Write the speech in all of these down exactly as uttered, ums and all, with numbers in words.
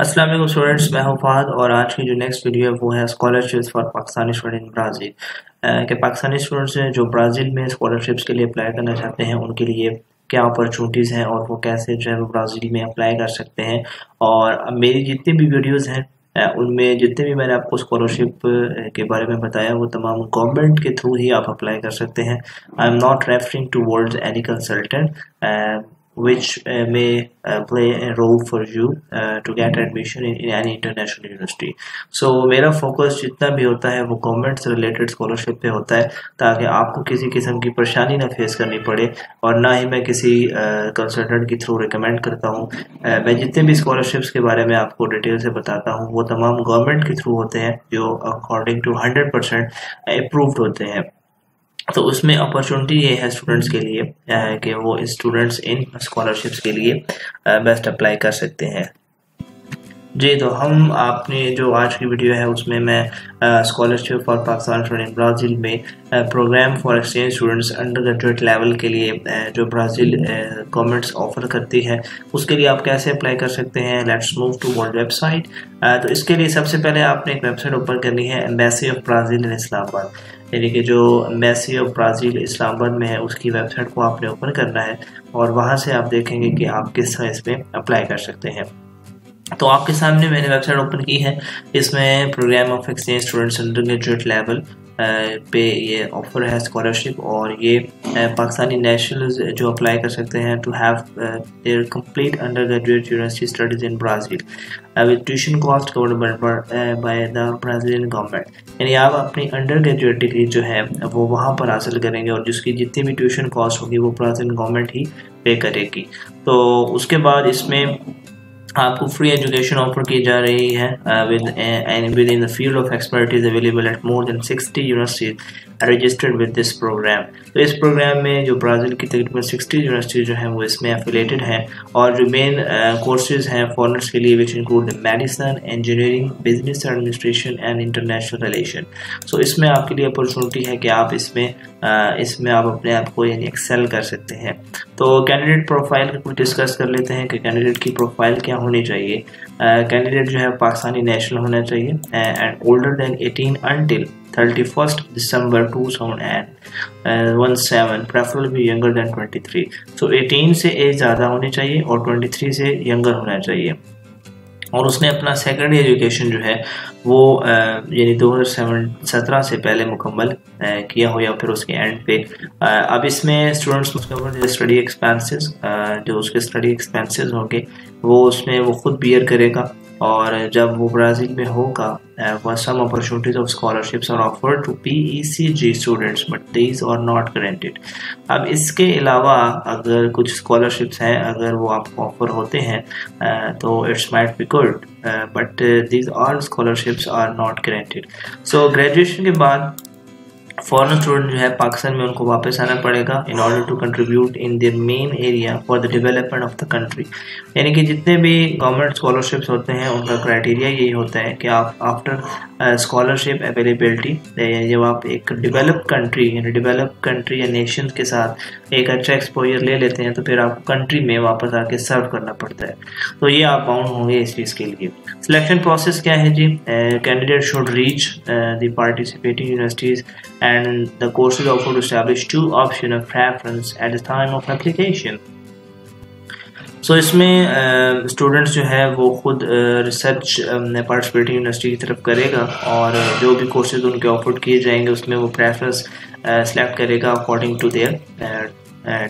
अस्सलाम वालेकुम स्टूडेंट्स, मैं हूं फहद और आज की जो नेक्स्ट वीडियो है वो है scholarships for Pakistani student in Brazil. कि पाकिस्तानी स्टूडेंट्स हैं जो ब्राज़ील में स्कॉलरशिप्स के लिए अप्लाई करना चाहते हैं उनके लिए क्या अपॉर्चुनिटीज़ हैं और वो कैसे जो है वो ब्राज़ील में अप्लाई कर सकते हैं। और मेरी जितनी भी वीडियोज़ हैं उनमें जितने भी मैंने आपको स्कॉलरशिप के बारे में बताया वो तमाम गवर्नमेंट के थ्रू ही आप अप्लाई कर सकते हैं। I am not referring to words any consultant which uh, may uh, play a role for you uh, to get admission in, in any international university. So मेरा फोकस जितना भी होता है वो गवर्नमेंट से रिलेटेड स्कॉलरशिप पे होता है ताकि आपको किसी किस्म की परेशानी ना फेस करनी पड़े और ना ही मैं किसी कंसल्टेंट uh, के थ्रू रिकमेंड करता हूँ। uh, मैं जितने भी स्कॉलरशिप्स के बारे में आपको डिटेल से बताता हूँ वो तमाम गवर्नमेंट के थ्रू होते हैं जो according to hundred percent approved होते हैं। तो उसमें अपॉर्चुनिटी ये है स्टूडेंट्स के लिए कि वो स्टूडेंट्स इन स्कॉलरशिप्स के लिए बेस्ट अप्लाई कर सकते हैं। जी, तो हम आपने जो आज की वीडियो है उसमें मैं scholarship for Pakistan student Brazil में programme for exchange students undergraduate level के लिए uh, जो ब्राज़ील गवर्नमेंट्स ऑफर करती है उसके लिए आप कैसे अप्लाई कर सकते हैं। Let's move to world website. तो इसके लिए सबसे पहले आपने एक वेबसाइट ओपन करनी है embassy of Brazil in Islamabad, यानी कि जो एम्बेसी ऑफ ब्राज़ील इस्लामाबाद में है उसकी वेबसाइट को आपने ओपन करना है और वहाँ से आप देखेंगे कि आप किस तरह इसमें अप्लाई कर सकते हैं। तो आपके सामने मैंने वेबसाइट ओपन की है, इसमें programme of exchange students undergraduate level पे ये ऑफर है स्कॉलरशिप और ये पाकिस्तानी नेशनल्स जो अप्लाई कर सकते हैं to have their complete undergraduate university studies in Brazil with tuition cost covered by the Brazilian government. यानी आप अपनी अंडर ग्रेजुएट डिग्री जो है वो वहाँ पर हासिल करेंगे और जिसकी जितनी भी ट्यूशन कॉस्ट होगी वो ब्राज़ीलियन गवर्नमेंट ही पे करेगी। तो उसके बाद इसमें आपको फ्री एजुकेशन ऑफर की जा रही है with and with in the field of expertise available at more than sixty universities registered with this programme. तो इस प्रोग्राम में जो ब्राज़ील की तकरीबन सिक्सटी यूनिवर्सिटीज जो हैं वो इसमें एफिलेटेड हैं और जो मेन कोर्सेज हैं फॉरनर्स के लिए which include medicine, engineering, business administration and international relation. So इसमें आपके लिए अपॉर्चुनिटी है कि आप इसमें आ, इसमें आप अपने आप को यानी एक्सेल कर सकते हैं। तो कैंडिडेट प्रोफाइल को डिस्कस कर लेते हैं कि कैंडिडेट की प्रोफाइल क्या होनी चाहिए। कैंडिडेट uh, जो है पाकिस्तानी नेशनल होना चाहिए and older than eighteen until thirty first December two thousand and one seven preferably younger than twenty three. So eighteen से एज ज़्यादा होनी चाहिए और ट्वेंटी थ्री से यंगर होना चाहिए और उसने अपना सेकेंडरी एजुकेशन जो है वो यानी दो हज़ार सत्रह से पहले मुकम्मल किया हो या फिर उसके एंड पे। अब इसमें स्टूडेंट्स मुकम्मल स्टडी एक्सपेंसेस जो उसके स्टडी एक्सपेंसेस होंगे वो उसमें वो खुद बियर करेगा और जब वो ब्राज़ील में होगा वह some opportunities of scholarships are offered to PECG students but these are not granted. अब इसके अलावा अगर कुछ स्कॉलरशिप्स हैं अगर वो आपको ऑफर होते हैं तो it's might be good but these all scholarships are not granted. So graduation के बाद फॉरेन स्टूडेंट जो है पाकिस्तान में उनको वापस आना पड़ेगा in order to contribute in their main area for the development of the country. यानी कि जितने भी गवर्नमेंट स्कॉलरशिप्स होते हैं उनका क्राइटेरिया यही होता है कि आप आफ्टर स्कॉलरशिप अवेलेबिलिटी जब आप एक डेवलप कंट्री यानी डेवलप कंट्री या नेशन के साथ एक अच्छा एक्सपोजर ले लेते हैं तो फिर आपको कंट्री में वापस आके सर्व करना पड़ता है। तो ये आप बाउंड होंगे इस चीज़ के लिए। सिलेक्शन प्रोसेस क्या है जी? Candidate should reach the participating universities and the courses offered to establish two options of preference at the time of application. So so, इसमें स्टूडेंट्स uh, जो है वो खुद रिसर्च पार्टिसिपेटिंग यूनिवर्सिटी की तरफ करेगा और जो भी कोर्सेज उनके ऑफर्ड किए जाएंगे उसमें वो प्रेफरेंस सेलेक्ट uh, करेगा according to their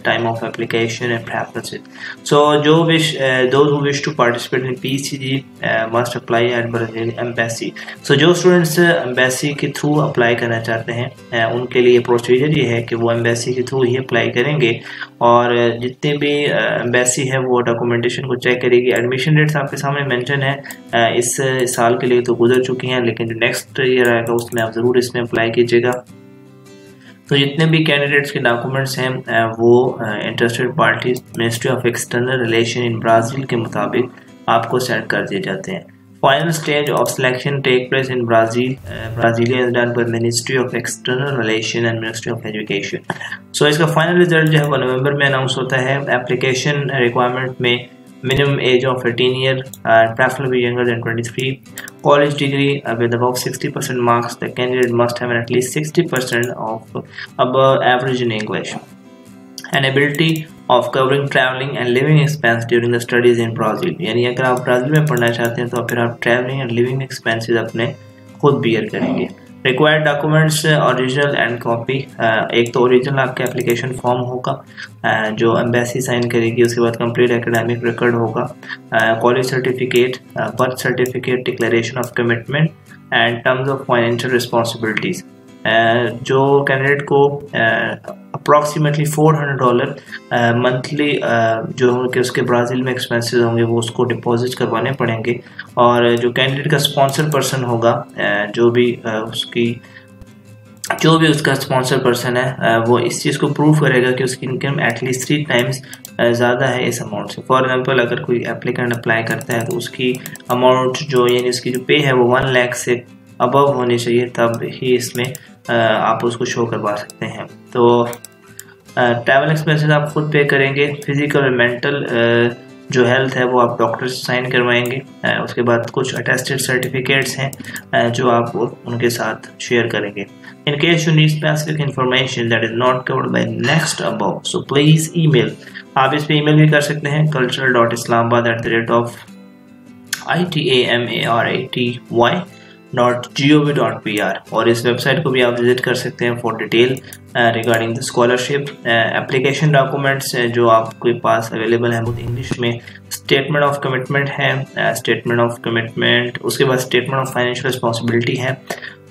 time of application and preferences. So जो wish those who wish to participate in PCG must apply at Brazil embassy. So जो स्टूडेंट्स एम्बेसी के थ्रू अप्लाई करना चाहते हैं uh, उनके लिए procedure ये है कि वो एम्बेसी के थ्रू ही अप्लाई करेंगे और जितने भी एम्बेसी uh, है वो डॉक्यूमेंटेशन को चेक करेगी। एडमिशन डेट्स आपके सामने मेंशन है, uh, इस साल के लिए तो गुजर चुकी हैं लेकिन जो नेक्स्ट ईयर आएगा उसमें आप ज़रूर इसमें अप्लाई कीजिएगा। तो जितने भी कैंडिडेट्स के डॉक्यूमेंट्स हैं वो interested parties ministry of external relation in Brazil के मुताबिक आपको सेंड कर दिए जाते हैं। Final stage of selection take place in Brazil Brazilian is done by ministry of external relation and ministry of education. So इसका फाइनल रिजल्ट जो है वो नवंबर में अनाउंस होता है। एप्लीकेशन रिक्वायरमेंट में minimum age of eighteen years and preferably younger than twenty-three. College degree uh, with above sixty percent marks, the candidate must have at least sixty percent of above average in English. And ability of covering traveling and living expense during the studies in Brazil. यानी अगर आप Brazil में पढ़ना चाहते हैं तो फिर आप traveling and living expenses अपने खुद bear करेंगे. Required documents original and copy. एक तो original आपके application form होगा जो embassy sign करेगी, उसके बाद complete academic record होगा, college certificate, birth certificate, declaration of commitment and terms of financial responsibilities. जो कैंडिडेट को approximately four hundred dollar monthly जो उनके उसके ब्राज़ील में एक्सपेंसेस होंगे वो उसको डिपॉजिट करवाने पड़ेंगे. और जो कैंडिडेट का स्पॉन्सर पर्सन होगा, जो भी उसकी जो भी उसका स्पॉन्सर पर्सन है वो इस चीज़ को प्रूव करेगा कि उसकी इनकम एटलीस्ट थ्री टाइम्स ज़्यादा है इस अमाउंट से. फॉर एग्जांपल अगर कोई एप्लीकेंट अप्लाई करता है तो उसकी अमाउंट जो यानी उसकी जो पे है वो वन लाख से अबव होने चाहिए, तब ही इसमें आप उसको शो करवा सकते हैं. तो ट्रैवल एक्सपेंसेस आप खुद पे करेंगे. फिजिकल और मेंटल जो हेल्थ है वो आप डॉक्टर से साइन करवाएंगे. उसके बाद कुछ अटेस्टेड सर्टिफिकेट्स हैं जो आप उनके साथ शेयर करेंगे. In case you need specific information that is not covered by next above so please email. आप इस पर ईमेल भी कर सकते हैं cultural dot Islamabad at the rate of I T A M A R A T Y dot G O V dot P R. और इस website को भी आप विजिट कर सकते हैं for detail regarding the scholarship. Application documents जो आपके पास अवेलेबल हैं वो इंग्लिश में स्टेटमेंट ऑफ कमिटमेंट है, स्टेटमेंट ऑफ कमिटमेंट, उसके बाद स्टेटमेंट ऑफ फाइनेंशियल रिस्पॉन्सिबिलिटी है,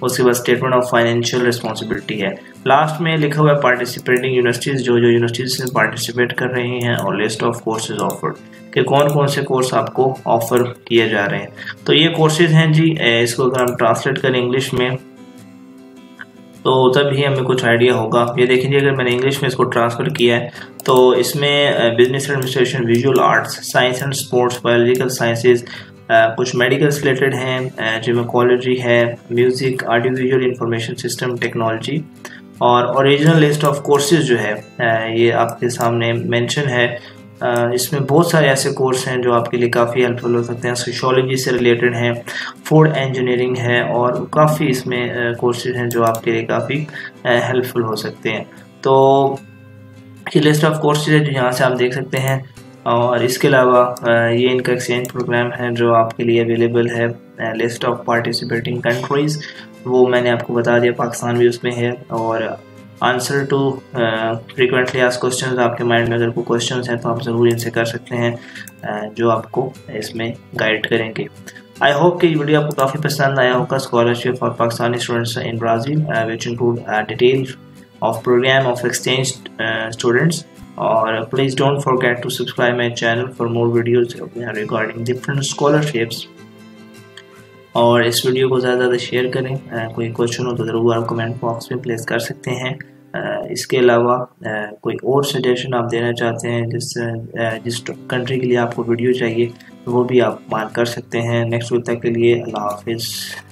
उसके बाद स्टेटमेंट ऑफ फाइनेंशियल रिस्पॉन्सिबिलिटी है. लास्ट में लिखा हुआ है पार्टिसिपेटिंग यूनिवर्सिटीज़, जो जो यूनिवर्सिटीज से पार्टिसिपेट कर रही हैं, और लिस्ट ऑफ कोर्सेज ऑफर्ड कि कौन कौन से कोर्स आपको ऑफर किए जा रहे हैं. तो ये कोर्सेज हैं जी. इसको अगर हम ट्रांसलेट करें इंग्लिश में तो तभी हमें कुछ आइडिया होगा. ये देखिए अगर मैंने इंग्लिश में इसको ट्रांसफ़र किया है तो इसमें business administration, visual arts, science and sports, biological sciences, Uh, कुछ मेडिकल रिलेटेड हैं, जिमोकॉलोजी है, music, audio visual, information system technology. और ओरिजिनल लिस्ट ऑफ कोर्सेज जो है ये आपके सामने मेंशन है. इसमें बहुत सारे ऐसे कोर्स हैं जो आपके लिए काफ़ी हेल्पफुल हो सकते हैं. सोशोलॉजी से रिलेटेड हैं, फूड इंजीनियरिंग है, और काफ़ी इसमें कोर्सेज हैं जो आपके लिए काफ़ी हेल्पफुल हो सकते हैं. तो ये लिस्ट ऑफ कोर्सेज है जो यहाँ से आप देख सकते हैं. और इसके अलावा ये इनका एक्सचेंज प्रोग्राम है जो आपके लिए अवेलेबल है. लिस्ट ऑफ पार्टिसिपेटिंग कंट्रीज़ वो मैंने आपको बता दिया, पाकिस्तान भी उसमें है. और answer to frequently asked questions, आपके माइंड में अगर कोई क्वेश्चंस हैं तो आप ज़रूर इनसे कर सकते हैं जो आपको इसमें गाइड करेंगे. आई होप कि ये वीडियो आपको काफ़ी पसंद आया होगा. Scholarship for Pakistani students in Brazil which include detail of programme of exchange students. Or please don't forget to subscribe my channel for more videos regarding different scholarships. और इस वीडियो को ज़्यादा ज़्यादा शेयर करें. uh, कोई क्वेश्चन हो तो ज़रूर आप कमेंट बॉक्स में प्लेस कर सकते हैं. uh, इसके अलावा uh, कोई और सजेशन आप देना चाहते हैं जिस uh, जिस कंट्री के लिए आपको वीडियो चाहिए वो भी आप मार्क कर सकते हैं. नेक्स्ट वीडियो तक के लिए अल्लाह हाफिज़.